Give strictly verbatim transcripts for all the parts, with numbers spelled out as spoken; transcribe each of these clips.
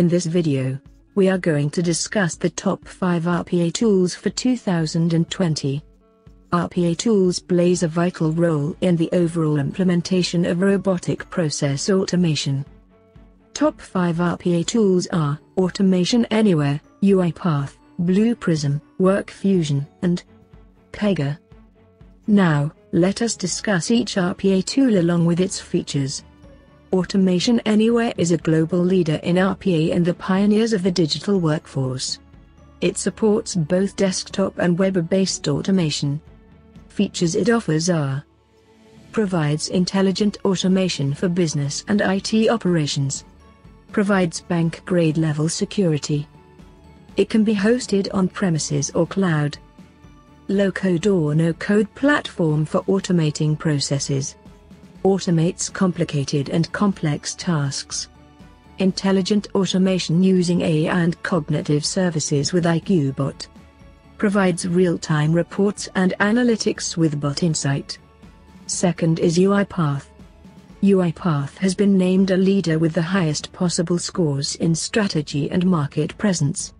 In this video, we are going to discuss the top five R P A tools for two thousand twenty. R P A tools plays a vital role in the overall implementation of robotic process automation. Top five R P A tools are Automation Anywhere, UiPath, Blue Prism, WorkFusion, and Pega. Now, let us discuss each R P A tool along with its features. Automation Anywhere is a global leader in R P A and the pioneers of the digital workforce. It supports both desktop and web-based automation. Features it offers are: provides intelligent automation for business and I T operations. Provides bank-grade level security. It can be hosted on premises or cloud. Low-code or no-code platform for automating processes. Automates complicated and complex tasks. Intelligent automation using A I and cognitive services with I Q Bot. Provides real-time reports and analytics with Bot Insight. Second is UiPath. UiPath has been named a leader with the highest possible scores in strategy and market presence.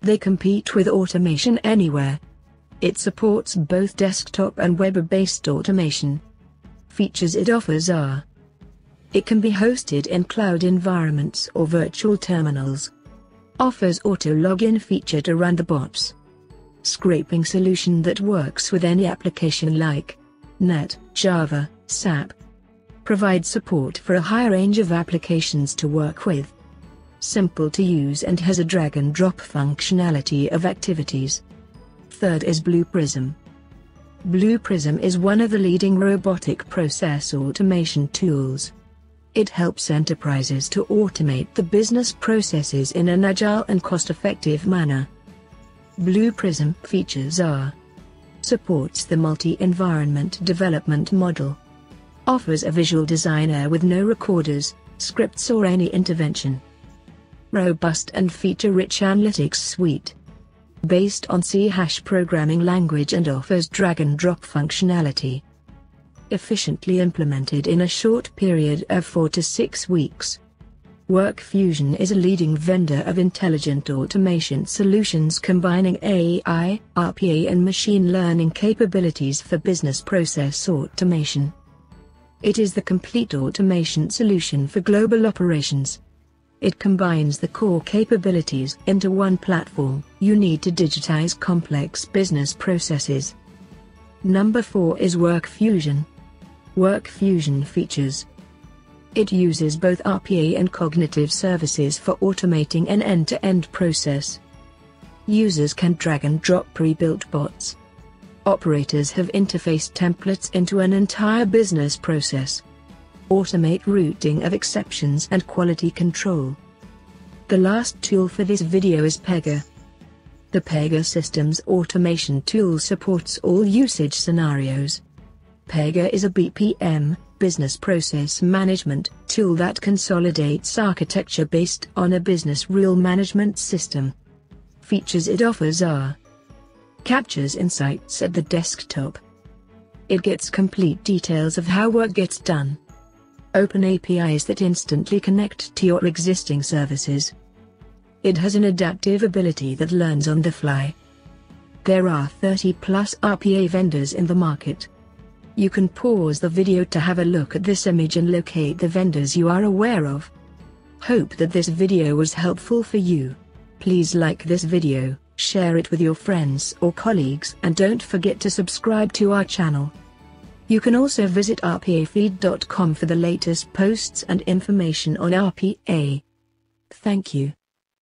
They compete with Automation Anywhere. It supports both desktop and web-based automation. Features it offers are: it can be hosted in cloud environments or virtual terminals. Offers auto-login feature to run the bots. Scraping solution that works with any application like .NET, Java, SAP. Provides support for a high range of applications to work with. Simple to use and has a drag-and-drop functionality of activities. Third is Blue Prism. Blue Prism is one of the leading robotic process automation tools. It helps enterprises to automate the business processes in an agile and cost-effective manner. Blue Prism features are: supports the multi-environment development model. Offers a visual designer with no recorders, scripts or any intervention. Robust and feature-rich analytics suite. Based on C# programming language and offers drag-and-drop functionality. Efficiently implemented in a short period of four to six weeks. WorkFusion is a leading vendor of intelligent automation solutions combining A I, R P A and machine learning capabilities for business process automation. It is the complete automation solution for global operations. It combines the core capabilities into one platform you need to digitize complex business processes. Number four is WorkFusion. WorkFusion features: it uses both R P A and cognitive services for automating an end-to-end process. Users can drag and drop pre-built bots. Operators have interface templates into an entire business process. Automate routing of exceptions and quality control. The last tool for this video is Pega. The Pega Systems automation tool supports all usage scenarios. Pega is a B P M, business process management, tool that consolidates architecture based on a business rule management system. Features it offers are: captures insights at the desktop. It gets complete details of how work gets done. Open A P Is that instantly connect to your existing services. It has an adaptive ability that learns on the fly. There are thirty plus R P A vendors in the market. You can pause the video to have a look at this image and locate the vendors you are aware of. Hope that this video was helpful for you. Please like this video, share it with your friends or colleagues, and don't forget to subscribe to our channel. You can also visit r p a feed dot com for the latest posts and information on R P A. Thank you.